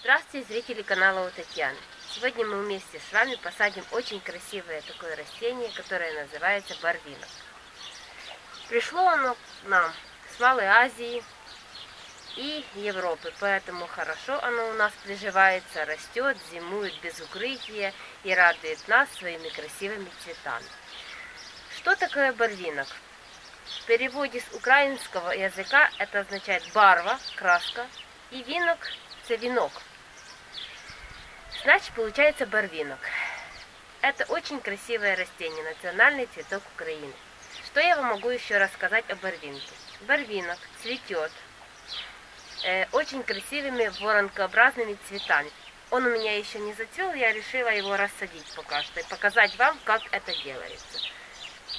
Здравствуйте, зрители канала у Татьяны. Сегодня мы вместе с вами посадим очень красивое такое растение, которое называется барвинок. Пришло оно к нам с Малой Азии и Европы, поэтому хорошо оно у нас приживается, растет, зимует без укрытия и радует нас своими красивыми цветами. Что такое барвинок? В переводе с украинского языка это означает барва, краска, и винок, это венок. Значит, получается барвинок. Это очень красивое растение, национальный цветок Украины. Что я вам могу еще рассказать о барвинке? Барвинок цветет очень красивыми воронкообразными цветами. Он у меня еще не зацвел, я решила его рассадить пока что и показать вам, как это делается.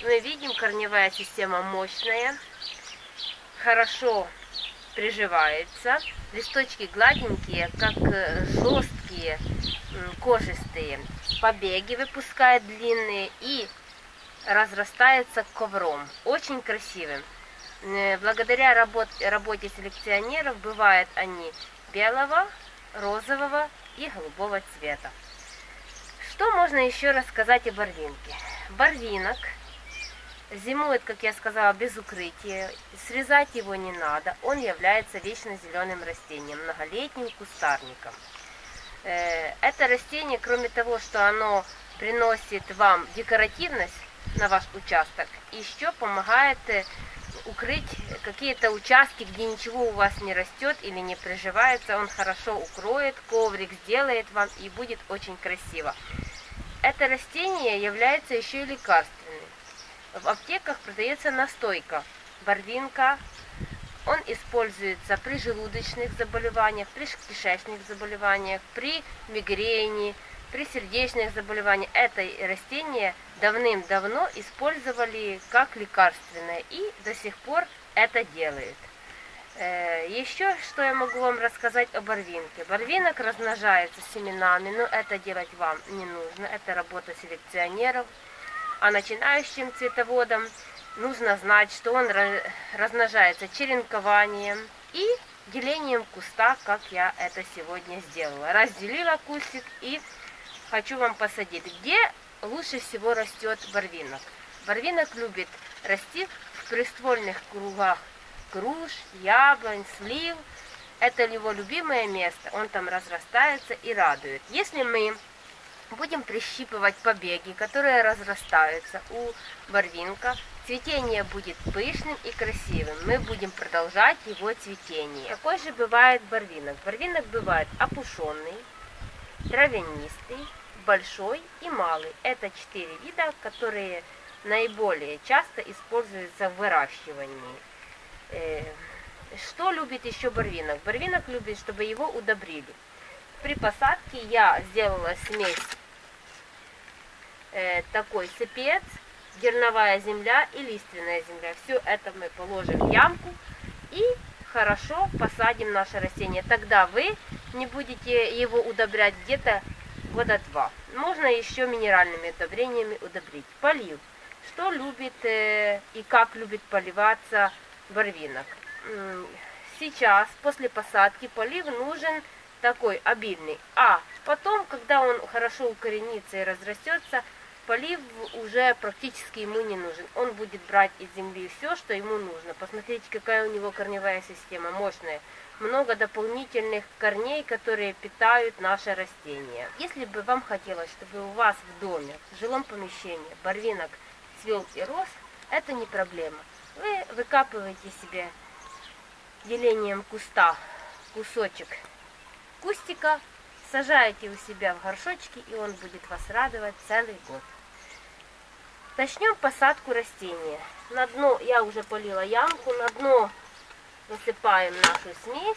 Мы видим, корневая система мощная, хорошо приживается, листочки гладенькие, как жесткие, кожистые, побеги выпускает длинные и разрастается ковром, очень красивым. Благодаря работе селекционеров бывают они белого, розового и голубого цвета. Что можно еще рассказать о барвинке? Барвинок зимует, как я сказала, без укрытия, срезать его не надо, он является вечно зеленым растением, многолетним кустарником. Это растение, кроме того, что оно приносит вам декоративность на ваш участок, еще помогает укрыть какие-то участки, где ничего у вас не растет или не приживается, он хорошо укроет, коврик сделает вам и будет очень красиво. Это растение является еще и лекарственным. В аптеках продается настойка барвинка, он используется при желудочных заболеваниях, при кишечных заболеваниях, при мигрени, при сердечных заболеваниях. Это растение давным-давно использовали как лекарственное и до сих пор это делают. Еще что я могу вам рассказать о барвинке. Барвинок размножается семенами, но это делать вам не нужно, это работа селекционеров. А начинающим цветоводам нужно знать, что он размножается черенкованием и делением куста, как я это сегодня сделала. Разделила кустик и хочу вам посадить, где лучше всего растет барвинок. Барвинок любит расти в приствольных кругах груш, яблонь, слив. Это его любимое место, он там разрастается и радует. Если мы будем прищипывать побеги, которые разрастаются у барвинка, цветение будет пышным и красивым. Мы будем продолжать его цветение. Какой же бывает барвинок? Барвинок бывает опушенный, травянистый, большой и малый. Это 4 вида, которые наиболее часто используются в выращивании. Что любит еще барвинок? Барвинок любит, чтобы его удобрили. При посадке я сделала смесь такой сыпец, дерновая земля и лиственная земля. Все это мы положим в ямку и хорошо посадим наше растение. Тогда вы не будете его удобрять где-то года 2. Можно еще минеральными удобрениями удобрить. Полив. Что любит и как любит поливаться барвинок? Сейчас, после посадки, полив нужен такой обильный, а потом, когда он хорошо укоренится и разрастется, полив уже практически ему не нужен. Он будет брать из земли все, что ему нужно. Посмотрите, какая у него корневая система мощная. Много дополнительных корней, которые питают наше растение. Если бы вам хотелось, чтобы у вас в доме, в жилом помещении, барвинок цвел и рос, это не проблема. Вы выкапываете себе делением куста кусочек кустика, сажаете у себя в горшочки, и он будет вас радовать целый год. Начнем посадку растения. На дно я уже полила ямку, на дно высыпаем нашу смесь,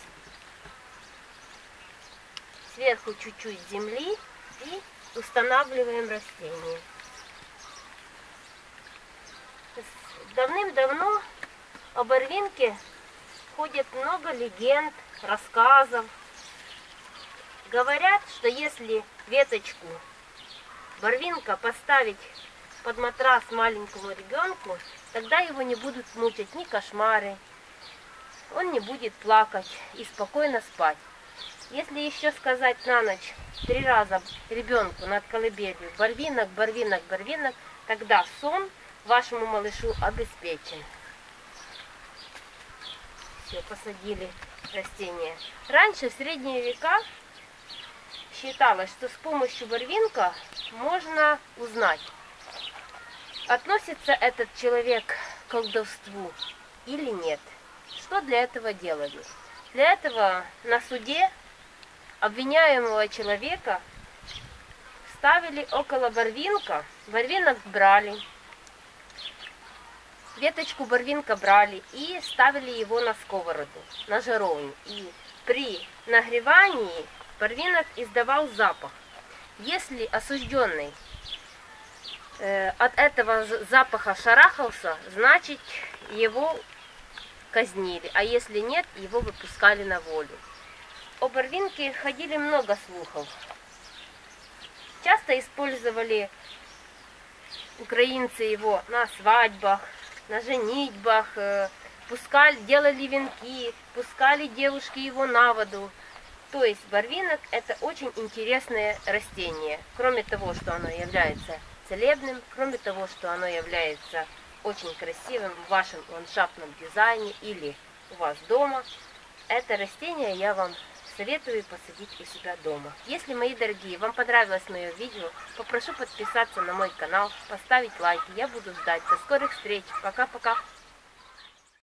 сверху чуть-чуть земли и устанавливаем растение. Давным-давно о барвинке ходит много легенд, рассказов. Говорят, что если веточку барвинка поставить под матрас маленькому ребенку, тогда его не будут мучить ни кошмары, он не будет плакать и спокойно спать. Если еще сказать на ночь 3 раза ребенку над колыбелью барвинок, барвинок, барвинок, тогда сон вашему малышу обеспечен. Все, посадили растение. Раньше, в средние века, считалось, что с помощью барвинка можно узнать, относится этот человек к колдовству или нет. Что для этого делали? Для этого на суде обвиняемого человека ставили около барвинка, барвинок брали, веточку барвинка брали и ставили его на сковороду, на жаровню. И при нагревании барвинок издавал запах. Если осужденный от этого запаха шарахался, значит его казнили, а если нет, его выпускали на волю. О барвинке ходили много слухов. Часто использовали украинцы его на свадьбах, на женитьбах, пускали, делали венки, пускали девушки его на воду. То есть барвинок — это очень интересное растение. Кроме того, что оно является целебным, кроме того, что оно является очень красивым в вашем ландшафтном дизайне или у вас дома, это растение я вам советую посадить у себя дома. Если, мои дорогие, вам понравилось мое видео, попрошу подписаться на мой канал, поставить лайки. Я буду ждать. До скорых встреч. Пока-пока.